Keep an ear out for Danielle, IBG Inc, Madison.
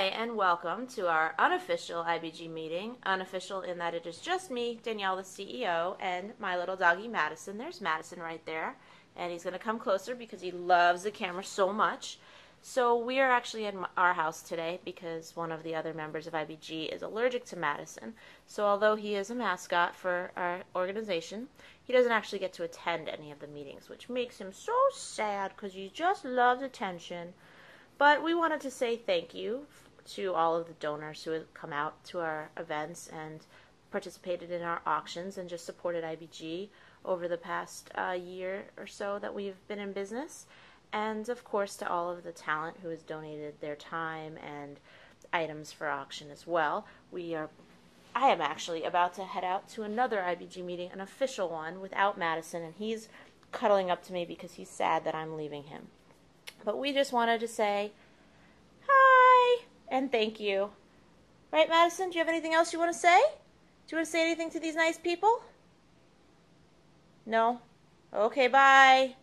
Hi, and welcome to our unofficial IBG meeting. Unofficial in that it is just me, Danielle, the CEO, and my little doggy, Madison. There's Madison right there. And he's going to come closer because he loves the camera so much. So we are actually in our house today because one of the other members of IBG is allergic to Madison. So although he is a mascot for our organization, he doesn't actually get to attend any of the meetings, which makes him so sad because he just loves attention. But we wanted to say thank you to all of the donors who have come out to our events and participated in our auctions and just supported IBG over the past year or so that we've been in business. And of course to all of the talent who has donated their time and items for auction as well. I am actually about to head out to another IBG meeting, an official one, without Madison, and he's cuddling up to me because he's sad that I'm leaving him. But we just wanted to say hi and thank you. Right, Madison, do you have anything else you want to say? Do you want to say anything to these nice people? No? Okay, bye.